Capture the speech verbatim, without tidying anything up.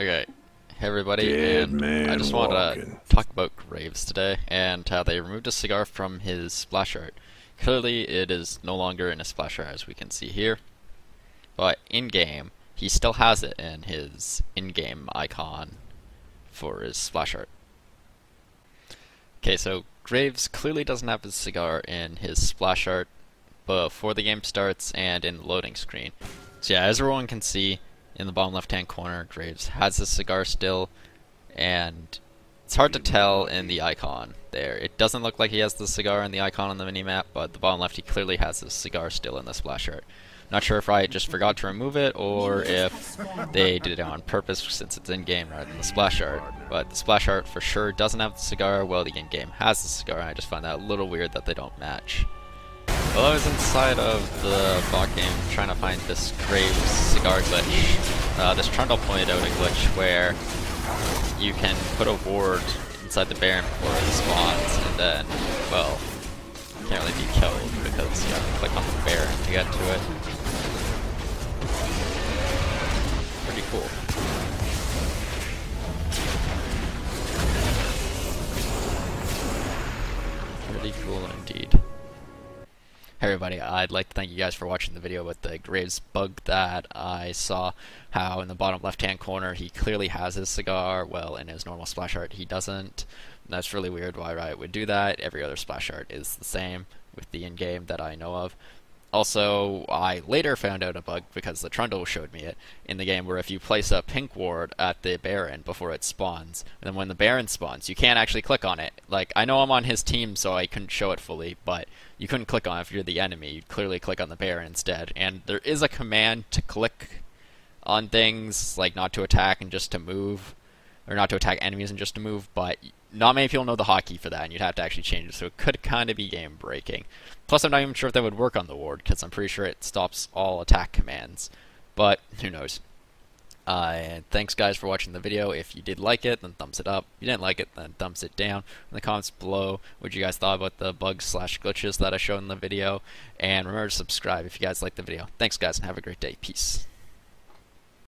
Okay, hey everybody, Dead and I just want to talk about Graves today and how they removed a cigar from his splash art. Clearly it is no longer in a splash art as we can see here, but in game he still has it in his in-game icon for his splash art. Okay, so Graves clearly doesn't have his cigar in his splash art before the game starts and in the loading screen. So yeah, as everyone can see, in the bottom left-hand corner, Graves has his cigar still, and it's hard to tell in the icon there. It doesn't look like he has the cigar in the icon on the minimap, but the bottom left, he clearly has his cigar still in the splash art. Not sure if Riot just forgot to remove it, or if they did it on purpose since it's in-game rather than the splash art. But the splash art for sure doesn't have the cigar, while the in-game has the cigar, and I just find that a little weird that they don't match. Well, I was inside of the bot game trying to find this Graves cigar glitch. Uh, this Trundle pointed out a glitch where you can put a ward inside the Baron before it spawns, and then, well, you can't really be killed because you have to click on the Baron to get to it. Pretty cool. Hey everybody, I'd like to thank you guys for watching the video with the Graves bug that I saw, how in the bottom left hand corner he clearly has his cigar, well in his normal splash art he doesn't. And that's really weird why Riot would do that. Every other splash art is the same with the in-game that I know of. Also, I later found out a bug because the Trundle showed me it in the game where if you place a pink ward at the Baron before it spawns, and then when the Baron spawns, you can't actually click on it. Like, I know I'm on his team, so I couldn't show it fully, but you couldn't click on it if you're the enemy. You'd clearly click on the Baron instead. And there is a command to click on things, like not to attack and just to move, or not to attack enemies and just to move, but not many people know the hotkey for that, and you'd have to actually change it, so it could kind of be game-breaking. Plus, I'm not even sure if that would work on the ward, because I'm pretty sure it stops all attack commands. But, who knows. Uh, and thanks, guys, for watching the video. If you did like it, then thumbs it up. If you didn't like it, then thumbs it down. In the comments below, what you guys thought about the bugs slash glitches that I showed in the video. And remember to subscribe if you guys liked the video. Thanks, guys, and have a great day. Peace.